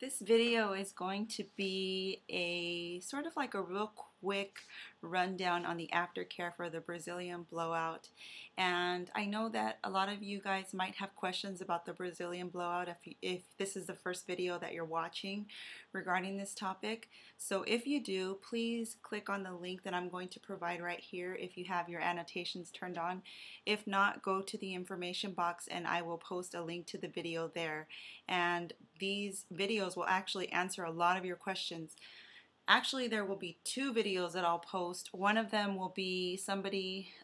This video is going to be a sort of like a real quick rundown on the aftercare for the Brazilian blowout. And I know that a lot of you guys might have questions about the Brazilian blowout if this is the first video that you're watching regarding this topic. So if you do, please click on the link that I'm going to provide right here if you have your annotations turned on. If not, go to the information box and I will post a link to the video there. And these videos will actually answer a lot of your questions. Actually, there will be two videos that I'll post. One of them will be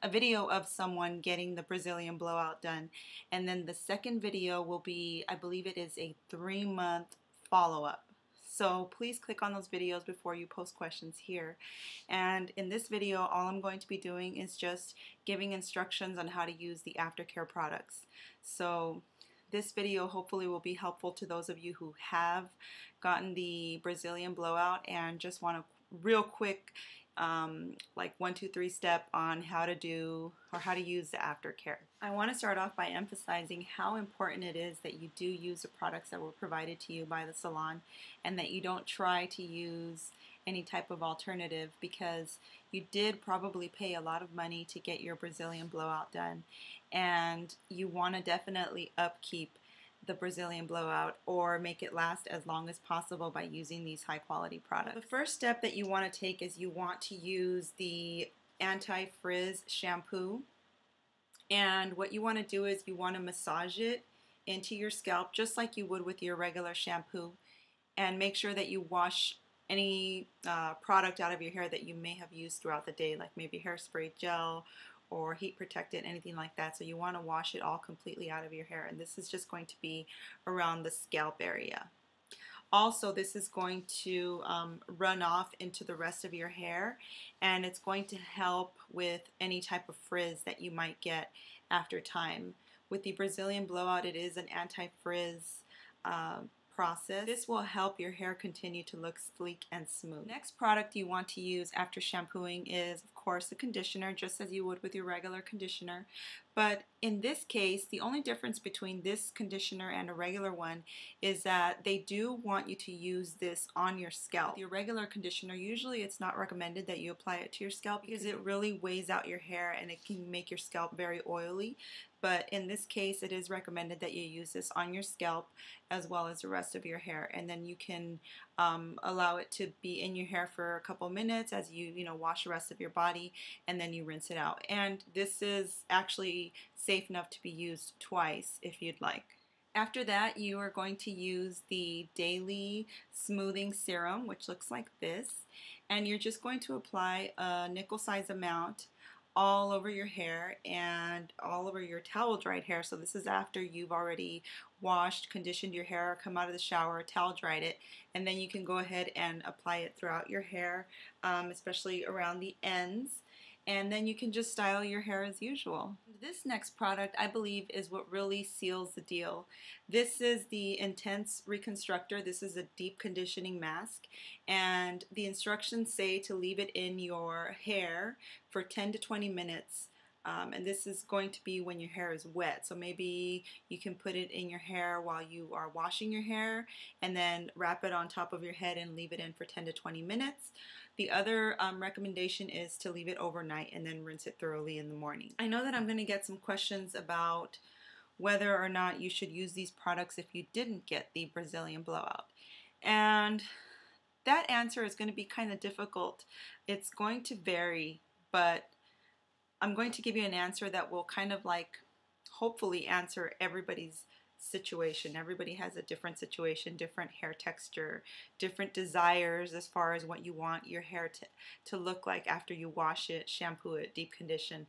a video of someone getting the Brazilian blowout done. And then the second video will be, I believe it is a 3-month follow-up. So please click on those videos before you post questions here. And in this video, all I'm going to be doing is just giving instructions on how to use the aftercare products. So this video hopefully will be helpful to those of you who have gotten the Brazilian blowout and just want a real quick like 1, 2, 3 step on how to do or how to use the aftercare. I want to start off by emphasizing how important it is that you do use the products that were provided to you by the salon and that you don't try to use any type of alternative, because you did probably pay a lot of money to get your Brazilian blowout done, and you want to definitely upkeep the Brazilian blowout or make it last as long as possible by using these high quality products. The first step that you want to take is you want to use the anti-frizz shampoo, and what you want to do is you want to massage it into your scalp just like you would with your regular shampoo, and make sure that you wash any product out of your hair that you may have used throughout the day, like maybe hairspray, gel, or heat protectant, anything like that. So you want to wash it all completely out of your hair, and this is just going to be around the scalp area. Also, this is going to run off into the rest of your hair, and it's going to help with any type of frizz that you might get after time. With the Brazilian blowout, it is an anti-frizz process. This will help your hair continue to look sleek and smooth. Next product you want to use after shampooing is, of course, the conditioner, just as you would with your regular conditioner. But in this case, the only difference between this conditioner and a regular one is that they do want you to use this on your scalp. With your regular conditioner, usually it's not recommended that you apply it to your scalp because it really weighs out your hair and it can make your scalp very oily. But in this case, it is recommended that you use this on your scalp as well as the rest of your hair, and then you can allow it to be in your hair for a couple minutes as you wash the rest of your body, and then you rinse it out. And this is actually safe enough to be used twice if you'd like. After that, you are going to use the daily smoothing serum, which looks like this, and you're just going to apply a nickel size amount all over your hair and all over your towel dried hair. So this is after you've already washed, conditioned your hair, come out of the shower, towel dried it, and then you can go ahead and apply it throughout your hair, especially around the ends, and then you can just style your hair as usual. This next product, I believe, is what really seals the deal. This is the Intense Reconstructor. This is a deep conditioning mask, and the instructions say to leave it in your hair for 10 to 20 minutes. And this is going to be when your hair is wet, so maybe you can put it in your hair while you are washing your hair and then wrap it on top of your head and leave it in for 10 to 20 minutes. The other recommendation is to leave it overnight and then rinse it thoroughly in the morning. I know that I'm going to get some questions about whether or not you should use these products if you didn't get the Brazilian blowout, and that answer is going to be kind of difficult. It's going to vary, but I'm going to give you an answer that will kind of like hopefully answer everybody's situation. Everybody has a different situation, different hair texture, different desires as far as what you want your hair to look like after you wash it, shampoo it, deep condition.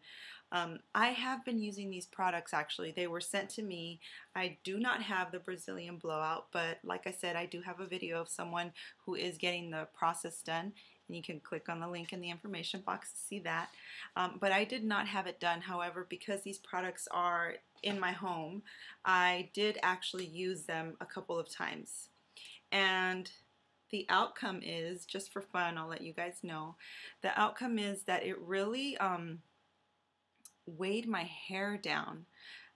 I have been using these products actually. They were sent to me. I do not have the Brazilian blowout, but like I said, I do have a video of someone who is getting the process done, and you can click on the link in the information box to see that. But I did not have it done. However, because these products are in my home, I did actually use them a couple of times. And the outcome is, just for fun, I'll let you guys know, the outcome is that it really weighed my hair down.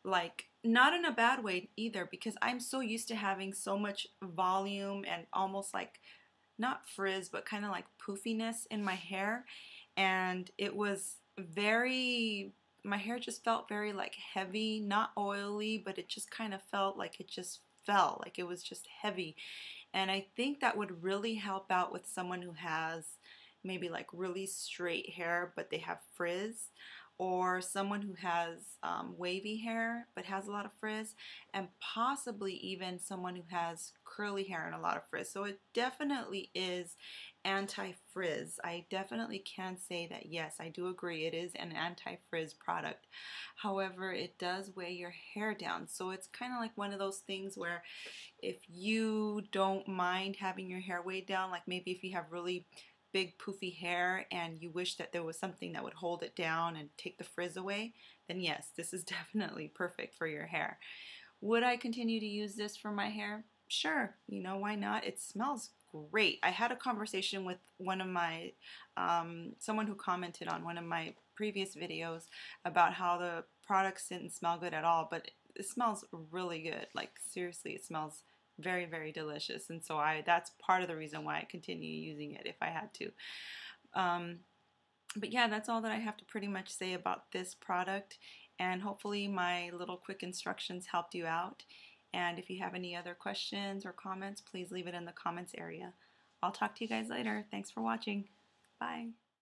Like, Not in a bad way either, because I'm so used to having so much volume and almost like, not frizz, but kind of like poofiness in my hair. And it was very, my hair just felt very like heavy, not oily, but it just kind of felt like it just fell, like it was just heavy. And I think that would really help out with someone who has maybe like really straight hair, but they have frizz. Or someone who has wavy hair but has a lot of frizz, and possibly even someone who has curly hair and a lot of frizz. So it definitely is anti-frizz. I definitely can say that, yes, I do agree, it is an anti-frizz product. However, it does weigh your hair down. So it's kind of like one of those things where if you don't mind having your hair weighed down, like maybe if you have really big poofy hair and you wish that there was something that would hold it down and take the frizz away, then yes, this is definitely perfect for your hair. Would I continue to use this for my hair? Sure, you know, why not? It smells great. I had a conversation with one of my, someone who commented on one of my previous videos about how the products didn't smell good at all, but it smells really good. Like seriously, it smells very, very delicious, and so that's part of the reason why I continue using it if I had to. But yeah, that's all that I have to pretty much say about this product, and hopefully my little quick instructions helped you out. And if you have any other questions or comments, please leave it in the comments area. I'll talk to you guys later. Thanks for watching. Bye.